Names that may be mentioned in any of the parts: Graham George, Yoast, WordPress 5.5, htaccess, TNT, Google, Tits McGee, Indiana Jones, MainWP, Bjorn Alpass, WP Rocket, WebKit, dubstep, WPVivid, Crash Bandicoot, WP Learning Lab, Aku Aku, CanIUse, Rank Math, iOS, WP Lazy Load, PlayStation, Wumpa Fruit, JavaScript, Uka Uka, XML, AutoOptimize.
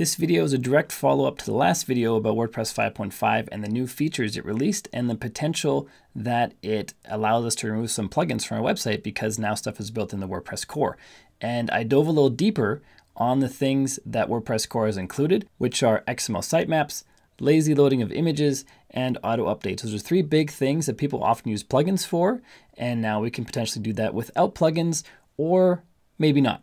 This video is a direct follow-up to the last video about WordPress 5.5 and the new features it released and the potential that it allows us to remove some plugins from our website because now stuff is built in the WordPress core. And I dove a little deeper on the things that WordPress core has included, which are XML sitemaps, lazy loading of images, and auto updates. Those are three big things that people often use plugins for, and now we can potentially do that without plugins, or maybe not.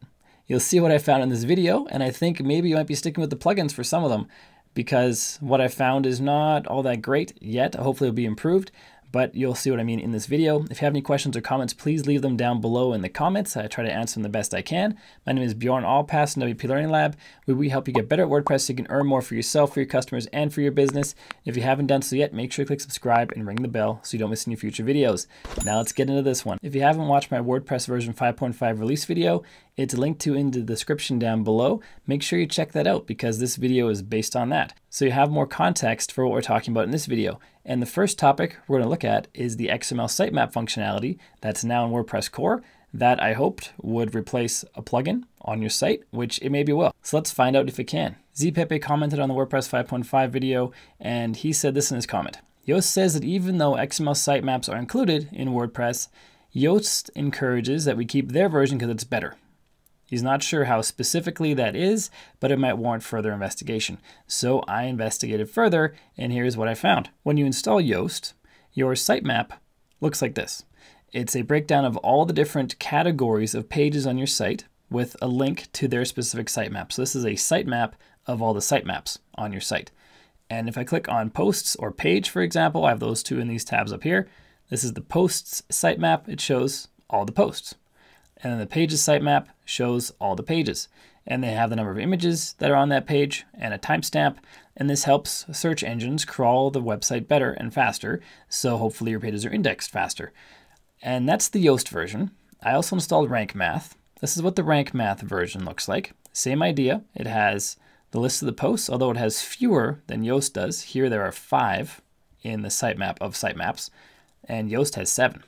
You'll see what I found in this video, and I think maybe you might be sticking with the plugins for some of them, because what I found is not all that great yet. Hopefully it'll be improved, but you'll see what I mean in this video. If you have any questions or comments, please leave them down below in the comments. I try to answer them the best I can. My name is Bjorn Alpass from WP Learning Lab, where we help you get better at WordPress so you can earn more for yourself, for your customers, and for your business. If you haven't done so yet, make sure to click subscribe and ring the bell so you don't miss any future videos. Now let's get into this one. If you haven't watched my WordPress version 5.5 release video, it's linked to in the description down below. Make sure you check that out because this video is based on that. So you have more context for what we're talking about in this video. And the first topic we're gonna look at is the XML sitemap functionality that's now in WordPress core that I hoped would replace a plugin on your site, which it maybe will. So let's find out if it can. Zpepe commented on the WordPress 5.5 video and he said this in his comment. Yoast says that even though XML sitemaps are included in WordPress, Yoast encourages that we keep their version because it's better. He's not sure how specifically that is, but it might warrant further investigation. So I investigated further, and here's what I found. When you install Yoast, your sitemap looks like this. It's a breakdown of all the different categories of pages on your site with a link to their specific sitemap. So this is a sitemap of all the sitemaps on your site. And if I click on posts or page, for example, I have those two in these tabs up here. This is the posts sitemap. It shows all the posts. And then the pages sitemap shows all the pages. And they have the number of images that are on that page and a timestamp. And this helps search engines crawl the website better and faster. So hopefully your pages are indexed faster. And that's the Yoast version. I also installed Rank Math. This is what the Rank Math version looks like. Same idea. It has the list of the posts, although it has fewer than Yoast does. Here there are 5 in the sitemap of sitemaps, and Yoast has 7.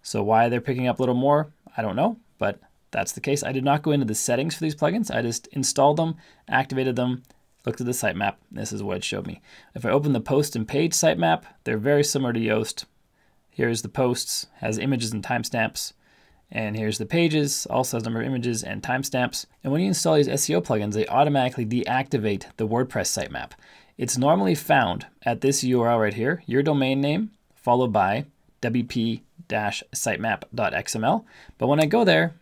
So why they're picking up a little more, I don't know, but that's the case. I did not go into the settings for these plugins. I just installed them, activated them, looked at the sitemap. This is what it showed me. If I open the post and page sitemap, they're very similar to Yoast. Here's the posts, has images and timestamps. And here's the pages, also has number of images and timestamps. And when you install these SEO plugins, they automatically deactivate the WordPress sitemap. It's normally found at this URL right here, your domain name, followed by wp-sitemap.xml, but when I go there,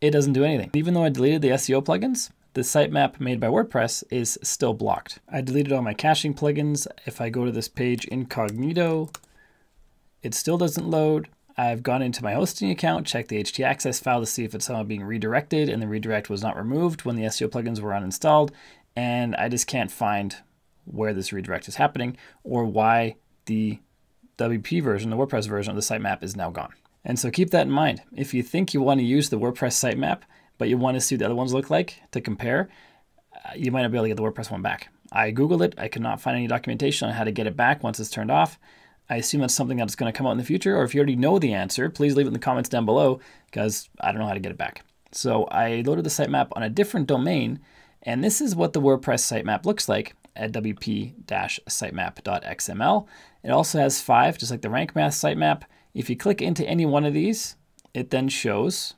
it doesn't do anything. Even though I deleted the SEO plugins, the sitemap made by WordPress is still blocked. I deleted all my caching plugins. If I go to this page incognito, it still doesn't load. I've gone into my hosting account, checked the htaccess file to see if it's somehow being redirected, and the redirect was not removed when the SEO plugins were uninstalled, and I just can't find where this redirect is happening or why the WP version, the WordPress version of the sitemap is now gone. And so keep that in mind. If you think you want to use the WordPress sitemap, but you want to see what the other ones look like to compare, you might not be able to get the WordPress one back. I Googled it. I could not find any documentation on how to get it back once it's turned off. I assume that's something that's going to come out in the future, or if you already know the answer, please leave it in the comments down below because I don't know how to get it back. So I loaded the sitemap on a different domain, and this is what the WordPress sitemap looks like at wp-sitemap.xml. It also has 5, just like the Rank Math sitemap. If you click into any one of these, it then shows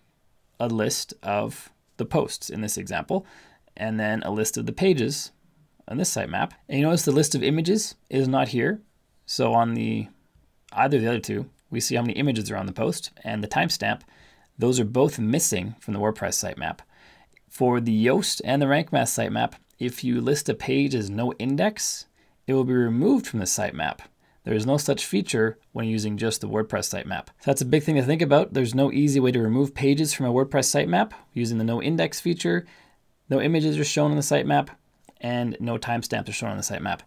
a list of the posts in this example, and then a list of the pages on this sitemap. And you notice the list of images is not here. So on either of the other two, we see how many images are on the post and the timestamp. Those are both missing from the WordPress sitemap. For the Yoast and the Rank Math sitemap, if you list a page as no index, it will be removed from the sitemap. There is no such feature when using just the WordPress sitemap. So that's a big thing to think about. There's no easy way to remove pages from a WordPress sitemap using the no index feature. No images are shown on the sitemap, and no timestamps are shown on the sitemap.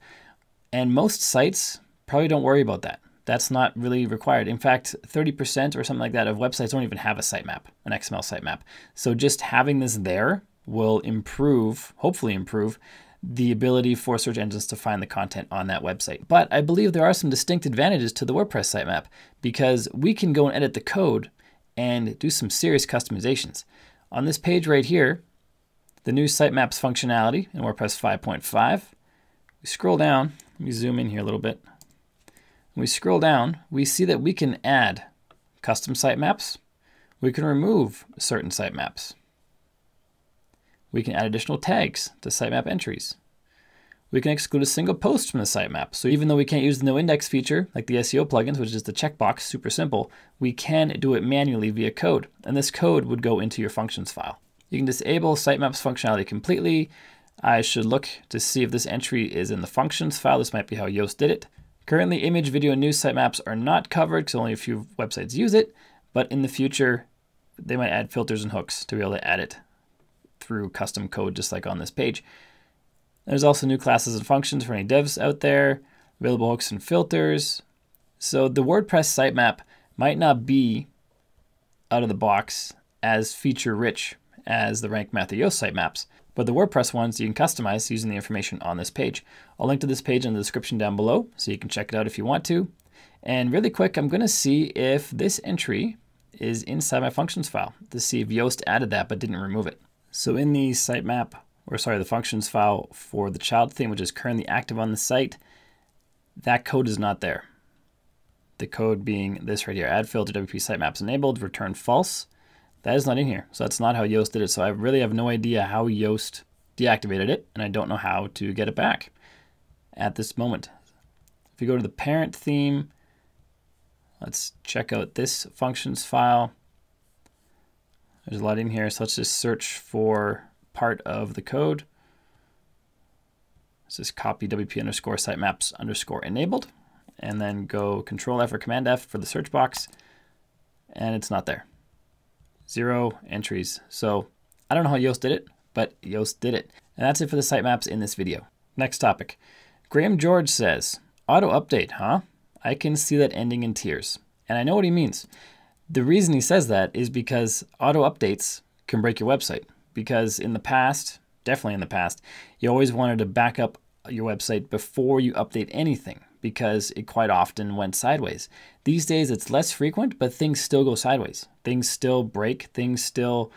And most sites probably don't worry about that. That's not really required. In fact, 30% or something like that of websites don't even have a sitemap, an XML sitemap. So just having this there will improve, hopefully improve, the ability for search engines to find the content on that website. But I believe there are some distinct advantages to the WordPress sitemap because we can go and edit the code and do some serious customizations. On this page right here, the new sitemaps functionality in WordPress 5.5. We scroll down, let me zoom in here a little bit. When we scroll down, we see that we can add custom sitemaps. We can remove certain sitemaps. We can add additional tags to sitemap entries. We can exclude a single post from the sitemap. So even though we can't use the no index feature like the SEO plugins, which is the checkbox, super simple, we can do it manually via code. And this code would go into your functions file. You can disable sitemaps functionality completely. I should look to see if this entry is in the functions file. This might be how Yoast did it. Currently, image, video, and news sitemaps are not covered because only a few websites use it. But in the future, they might add filters and hooks to be able to add it through custom code, just like on this page. There's also new classes and functions for any devs out there, available hooks and filters. So the WordPress sitemap might not be out of the box as feature rich as the Rank Math or Yoast sitemaps, but the WordPress ones you can customize using the information on this page. I'll link to this page in the description down below so you can check it out if you want to. And really quick, I'm gonna see if this entry is inside my functions file to see if Yoast added that but didn't remove it. So in the sitemap, or sorry, the functions file for the child theme, which is currently active on the site, that code is not there. The code being this right here, add filter WP sitemaps enabled, return false. That is not in here. So that's not how Yoast did it. So I really have no idea how Yoast deactivated it, and I don't know how to get it back at this moment. If you go to the parent theme, let's check out this functions file. There's a lot in here, so let's just search for part of the code. Let's just copy wp_sitemaps_enabled and then go Control F or Command F for the search box, and it's not there. 0 entries. So I don't know how Yoast did it, but Yoast did it. And that's it for the sitemaps in this video. Next topic. Graham George says, auto update, huh? I can see that ending in tears. And I know what he means. The reason he says that is because auto updates can break your website. Because in the past, definitely in the past, you always wanted to back up your website before you update anything because it quite often went sideways. These days it's less frequent, but things still go sideways. Things still break, things still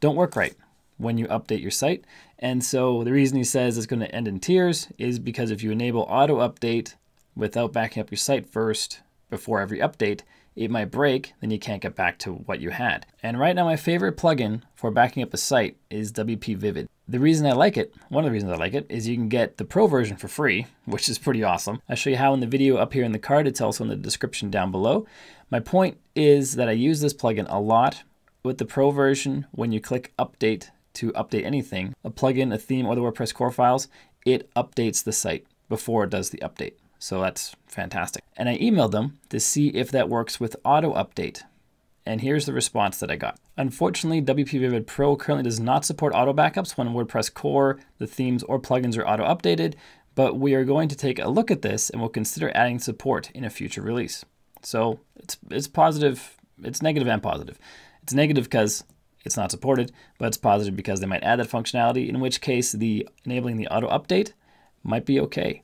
don't work right when you update your site. And so the reason he says it's going to end in tears is because if you enable auto update without backing up your site first before every update, it might break, then you can't get back to what you had. And right now my favorite plugin for backing up a site is WP Vivid. The reason I like it, one of the reasons I like it, is you can get the pro version for free, which is pretty awesome. I'll show you how in the video up here in the card, it's also in the description down below. My point is that I use this plugin a lot. With the pro version, when you click update to update anything, a plugin, a theme, or the WordPress core files, it updates the site before it does the update. So that's fantastic. And I emailed them to see if that works with auto update. And here's the response that I got. Unfortunately, WP Vivid Pro currently does not support auto backups when WordPress core, the themes, or plugins are auto updated, but we are going to take a look at this and we'll consider adding support in a future release. So it's positive, it's negative and positive. It's negative because it's not supported, but it's positive because they might add that functionality, in which case the enabling the auto update might be okay.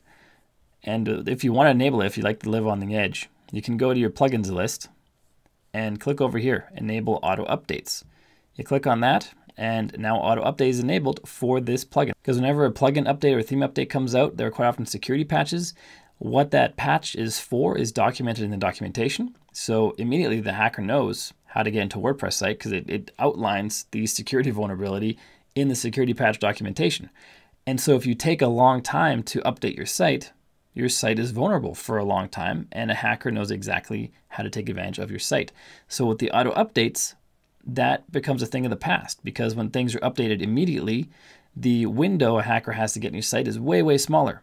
And if you want to enable it, if you like to live on the edge, you can go to your plugins list and click over here, enable auto updates. You click on that, and now auto update is enabled for this plugin. Because whenever a plugin update or theme update comes out, there are quite often security patches. What that patch is for is documented in the documentation. So immediately the hacker knows how to get into a WordPress site because it outlines the security vulnerability in the security patch documentation. And so if you take a long time to update your site is vulnerable for a long time, and a hacker knows exactly how to take advantage of your site. So with the auto updates, that becomes a thing of the past, because when things are updated immediately, the window a hacker has to get in your site is way, way smaller.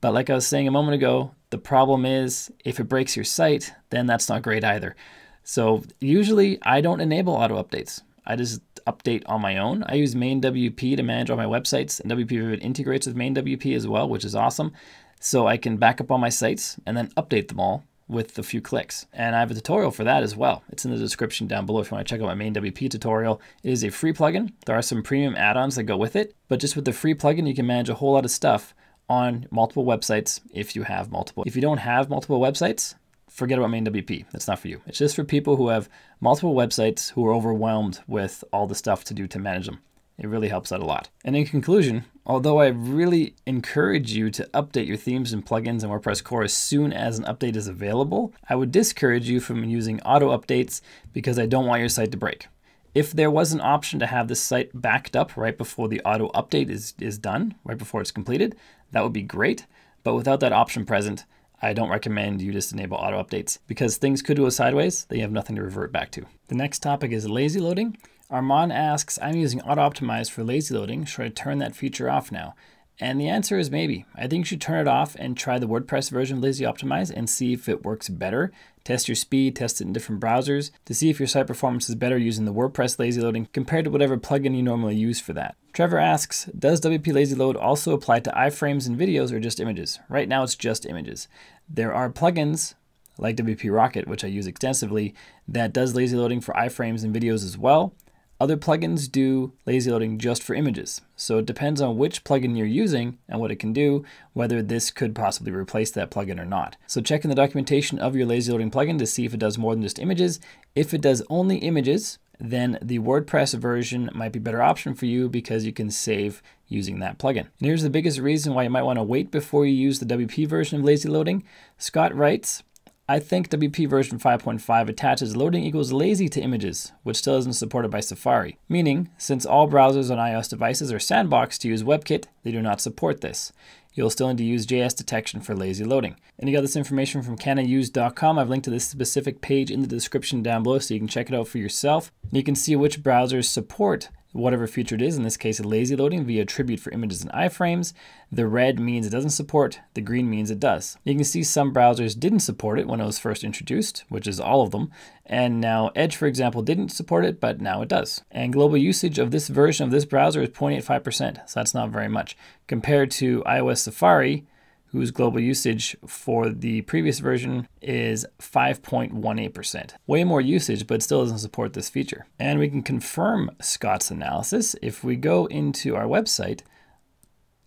But like I was saying a moment ago, the problem is if it breaks your site, then that's not great either. So usually I don't enable auto updates. I just update on my own. I use MainWP to manage all my websites, and WP Vivid integrates with MainWP as well, which is awesome. So I can back up all my sites and then update them all with a few clicks. And I have a tutorial for that as well. It's in the description down below if you want to check out my MainWP tutorial. It is a free plugin. There are some premium add-ons that go with it, but just with the free plugin, you can manage a whole lot of stuff on multiple websites if you have multiple. If you don't have multiple websites, forget about MainWP. That's not for you. It's just for people who have multiple websites who are overwhelmed with all the stuff to do to manage them. It really helps out a lot. And in conclusion, although I really encourage you to update your themes and plugins in WordPress core as soon as an update is available, I would discourage you from using auto updates because I don't want your site to break. If there was an option to have this site backed up right before the auto update is done, right before it's completed, that would be great. But without that option present, I don't recommend you just enable auto updates because things could go sideways that you have nothing to revert back to. The next topic is lazy loading. Armand asks, I'm using AutoOptimize for lazy loading. Should I turn that feature off now? And the answer is maybe. I think you should turn it off and try the WordPress version of Lazy Optimize and see if it works better. Test your speed, test it in different browsers to see if your site performance is better using the WordPress lazy loading compared to whatever plugin you normally use for that. Trevor asks, does WP Lazy Load also apply to iframes and videos or just images? Right now it's just images. There are plugins like WP Rocket, which I use extensively, that does lazy loading for iframes and videos as well. Other plugins do lazy loading just for images. So it depends on which plugin you're using and what it can do, whether this could possibly replace that plugin or not. So check in the documentation of your lazy loading plugin to see if it does more than just images. If it does only images, then the WordPress version might be a better option for you because you can save using that plugin. And here's the biggest reason why you might want to wait before you use the WP version of lazy loading. Scott writes, I think WP version 5.5 attaches loading equals lazy to images, which still isn't supported by Safari. Meaning, since all browsers on iOS devices are sandboxed to use WebKit, they do not support this. You'll still need to use JS detection for lazy loading. And you got this information from CanIUse.com. I've linked to this specific page in the description down below so you can check it out for yourself. You can see which browsers support whatever feature it is, in this case lazy loading via attribute for images and iframes. The red means it doesn't support, the green means it does. You can see some browsers didn't support it when it was first introduced, which is all of them, and now Edge, for example, didn't support it, but now it does. And global usage of this version of this browser is 0.85%, so that's not very much, compared to iOS Safari, whose global usage for the previous version is 5.18%. Way more usage, but still doesn't support this feature. And we can confirm Scott's analysis. If we go into our website,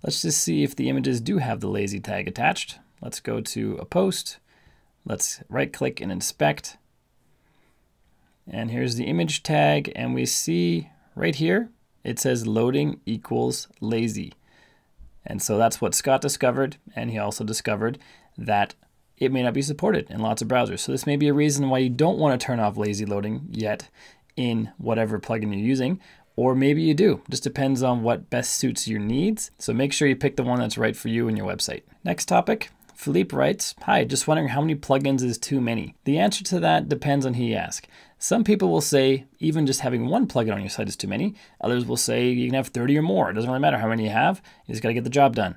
let's just see if the images do have the lazy tag attached. Let's go to a post. Let's right click and inspect. And here's the image tag. And we see right here, it says loading equals lazy. And so that's what Scott discovered, and he also discovered that it may not be supported in lots of browsers. So this may be a reason why you don't want to turn off lazy loading yet in whatever plugin you're using, or maybe you do. Just depends on what best suits your needs. So make sure you pick the one that's right for you and your website. Next topic, Philippe writes, hi, just wondering how many plugins is too many? The answer to that depends on who you ask. Some people will say even just having one plugin on your site is too many. Others will say you can have 30 or more. It doesn't really matter how many you have. You just got to get the job done.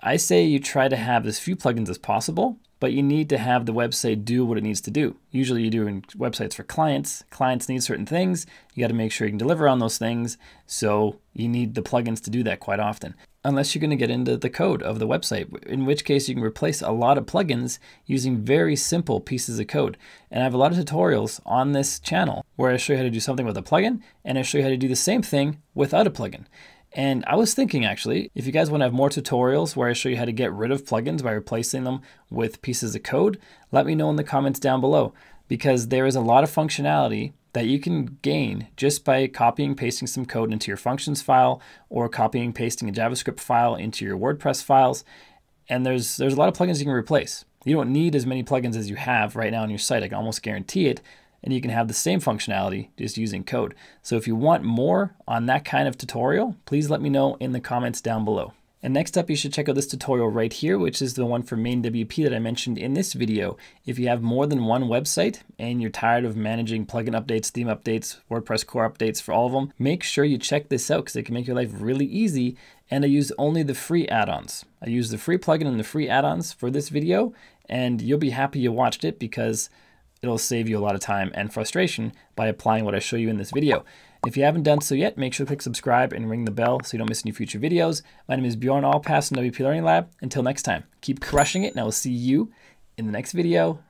I say you try to have as few plugins as possible, but you need to have the website do what it needs to do. Usually you do in websites for clients. Clients need certain things. You got to make sure you can deliver on those things. So you need the plugins to do that quite often. Unless you're going to get into the code of the website, in which case you can replace a lot of plugins using very simple pieces of code. And I have a lot of tutorials on this channel where I show you how to do something with a plugin, and I show you how to do the same thing without a plugin. And I was thinking, actually, if you guys want to have more tutorials where I show you how to get rid of plugins by replacing them with pieces of code, let me know in the comments down below, because there is a lot of functionality that you can gain just by copying, pasting some code into your functions file, or copying, pasting a JavaScript file into your WordPress files. And there's a lot of plugins you can replace. You don't need as many plugins as you have right now on your site. I can almost guarantee it. And you can have the same functionality just using code. So if you want more on that kind of tutorial, please let me know in the comments down below. And next up, you should check out this tutorial right here, which is the one for MainWP that I mentioned in this video. If you have more than one website and you're tired of managing plugin updates, theme updates, WordPress core updates for all of them, make sure you check this out because it can make your life really easy. And I use only the free add-ons. I use the free plugin and the free add-ons for this video, and you'll be happy you watched it because it'll save you a lot of time and frustration by applying what I show you in this video. If you haven't done so yet, make sure to click subscribe and ring the bell so you don't miss any future videos. My name is Bjorn Alpass from WP Learning Lab. Until next time, keep crushing it, and I will see you in the next video.